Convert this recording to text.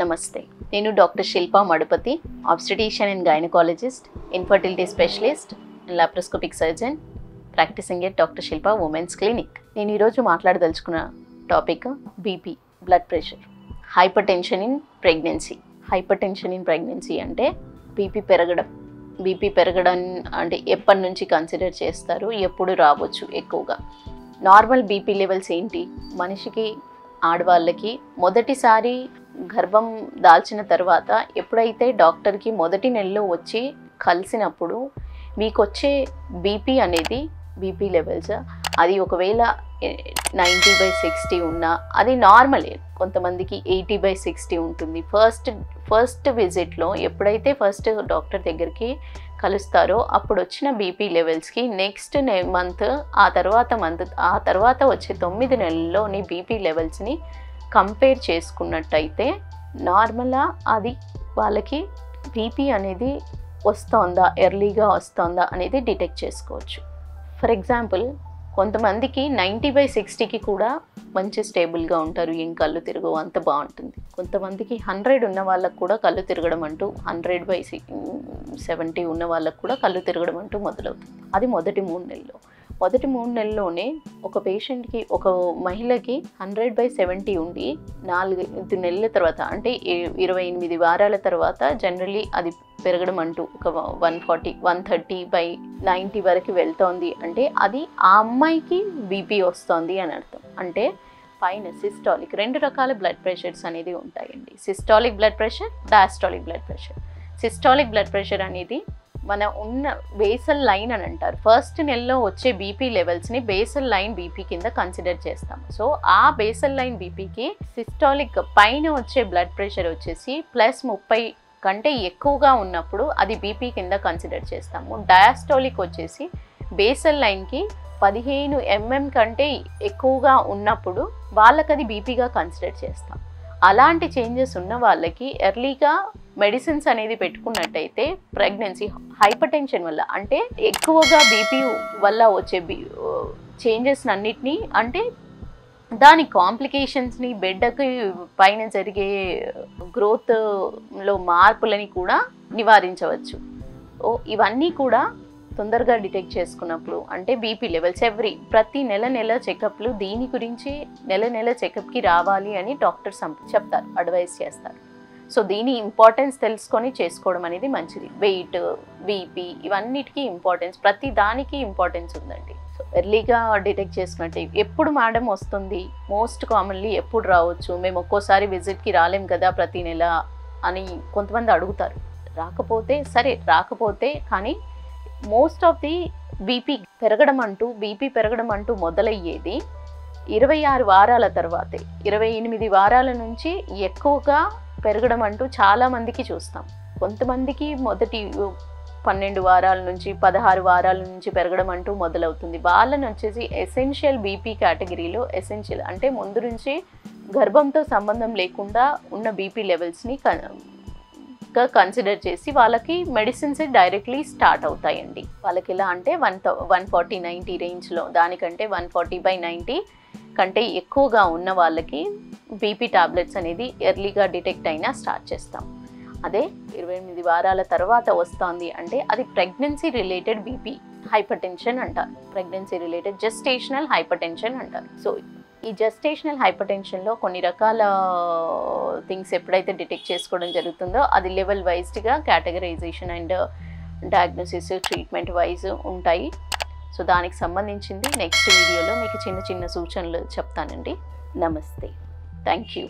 Namaste. Nenu Dr. Shilpa Madupati, obstetrician and gynecologist, infertility specialist, and laparoscopic surgeon, practicing at Dr. Shilpa Women's Clinic. Nenu ee roju maatladadalchukuna topic BP, blood pressure, hypertension in pregnancy. Hypertension in pregnancy ante BP peragadam. BP peragadam ante eppadi nunchi consider chestaru, eppudu raavochu ekkuva. Normal BP levels enti manishiki ఆడవాళ్ళకి మొదటిసారి గర్భం దాల్చిన తర్వాత ఎప్పుడైతే డాక్టర్కి మొదటి నెలలో వచ్చి కలిసినప్పుడు మీకు వచ్చే బీపీ అనేది బీపీ లెవెల్స్ అది ఒకవేళ 90/60 ఉన్నా అది నార్మలే. కొంతమందికి 80/60 ఉంటుంది. ఫస్ట్ విజిట్లో ఎప్పుడైతే ఫస్ట్ డాక్టర్ దగ్గరికి కలుస్తారో అప్పుడు వచ్చిన బీపీ లెవెల్స్కి నెక్స్ట్ మంత్ ఆ తర్వాత వచ్చే 9 నెలల్లో నీ బీపీ లెవెల్స్ని కంపేర్ చేసుకున్నట్టయితే నార్మల్గా అది వాళ్ళకి బీపీ అనేది వస్తుందా ఎర్లీగా వస్తుందా అనేది డిటెక్ట్ చేసుకోవచ్చు. ఫర్ ఎగ్జాంపుల్ కొంతమందికి 90/60కి కూడా మంచి స్టేబుల్గా ఉంటారు, ఏం కళ్ళు తిరగవు, అంత బాగుంటుంది. కొంతమందికి 100 ఉన్న వాళ్ళకు కూడా కళ్ళు తిరగడం అంటూ 100/70 ఉన్న వాళ్ళకు కూడా కళ్ళు తిరగడం అంటూ మొదలవుతుంది. అది మొదటి మూడు నెలల్లోనే ఒక పేషెంట్కి, ఒక మహిళకి 100/70 ఉండి 4 నెలల తర్వాత అంటే 28 వారాల తర్వాత జనరలీ అది పెరగడం అంటూ ఒక 140/130/90 వరకు వెళ్తోంది అంటే అది ఆ అమ్మాయికి బీపీ వస్తుంది అని అర్థం. అంటే పైన సిస్టాలిక్ 2 రకాల బ్లడ్ ప్రెషర్స్ అనేది ఉంటాయండి, systolic blood pressure, diastolic blood pressure. Systolic blood pressure అనేది మన ఉన్న బేసల్ లైన్ అని అంటారు. ఫస్ట్ నెలలో వచ్చే బీపీ లెవెల్స్ని బేసల్ లైన్ బీపీ కింద కన్సిడర్ చేస్తాం. సో ఆ బేసల్ లైన్ బీపీకి సిస్టాలిక్ పైన వచ్చే బ్లడ్ ప్రెషర్ వచ్చేసి +30 కంటే ఎక్కువగా ఉన్నప్పుడు అది బీపీ కింద కన్సిడర్ చేస్తాము. డయాస్టాలిక్ వచ్చేసి బేసల్ లైన్కి 15 mm కంటే ఎక్కువగా ఉన్నప్పుడు వాళ్ళకి అది బీపీగా కన్సిడర్ చేస్తాం. అలాంటి చేంజెస్ ఉన్న వాళ్ళకి ఎర్లీగా మెడిసిన్స్ అనేది పెట్టుకున్నట్టయితే ప్రెగ్నెన్సీ హైపర్టెన్షన్ వల్ల అంటే ఎక్కువగా బీపీ వల్ల వచ్చే చేంజెస్ అన్నిటినీ అంటే దాని కాంప్లికేషన్స్ని, బిడ్డకి పైన జరిగే గ్రోత్లో మార్పులని కూడా నివారించవచ్చు. ఇవన్నీ కూడా తొందరగా డిటెక్ట్ చేసుకున్నప్పుడు అంటే బీపీ లెవెల్స్ ప్రతి నెల చెకప్లు దీని గురించి నెల చెకప్కి రావాలి అని డాక్టర్స్ చెప్తారు, అడ్వైస్ చేస్తారు. సో దీని ఇంపార్టెన్స్ తెలుసుకొని చేసుకోవడం అనేది మంచిది. వెయిట్, బీపీ ఇవన్నిటికీ ఇంపార్టెన్స్, ప్రతి దానికి ఇంపార్టెన్స్ ఉందండి. సో ఎర్లీగా డిటెక్ట్ చేసుకున్నట్టు ఎప్పుడు మేడం వస్తుంది, మోస్ట్ కామన్లీ ఎప్పుడు రావచ్చు, మేము ఒక్కోసారి విజిట్కి రాలేం కదా ప్రతి నెల అని కొంతమంది అడుగుతారు. రాకపోతే కానీ మోస్ట్ ఆఫ్ ది బీపీ పెరగడం అంటూ మొదలయ్యేది 26 వారాల తర్వాతే. 28 వారాల నుంచి ఎక్కువగా పెరగడం అంటూ చాలామందికి చూస్తాం. కొంతమందికి మొదటి 12 వారాల నుంచి 16 వారాల నుంచి పెరగడం అంటూ మొదలవుతుంది. వాళ్ళని వచ్చేసి ఎసెన్షియల్ బీపీ కేటగిరీలో, ఎసెన్షియల్ అంటే ముందు నుంచి గర్భంతో సంబంధం లేకుండా ఉన్న బీపీ లెవెల్స్ని కన్సిడర్ చేసి వాళ్ళకి మెడిసిన్స్ డైరెక్ట్లీ స్టార్ట్ అవుతాయండి. వాళ్ళకి ఎలా అంటే 140/90 రేంజ్లో, దానికంటే 140/90 కంటే ఎక్కువగా ఉన్న వాళ్ళకి బీపీ టాబ్లెట్స్ అనేది ఎర్లీగా డిటెక్ట్ అయినా స్టార్ట్ చేస్తాం. అదే 28 వారాల తర్వాత వస్తుంది అంటే అది ప్రెగ్నెన్సీ రిలేటెడ్ బీపీ హైపర్టెన్షన్ అంటారు, ప్రెగ్నెన్సీ రిలేటెడ్ జెస్టేషనల్ హైపర్టెన్షన్ అంటారు. సో ఈ జెస్టేషనల్ హైపర్టెన్షన్లో కొన్ని రకాల థింగ్స్ ఎప్పుడైతే డిటెక్ట్ చేసుకోవడం జరుగుతుందో అది లెవెల్ వైజ్గా categorization and diagnosis, treatment wise ఉంటాయి. సో దానికి సంబంధించింది నెక్స్ట్ వీడియోలో మీకు చిన్న సూచనలు చెప్తానండి. నమస్తే. Thank you.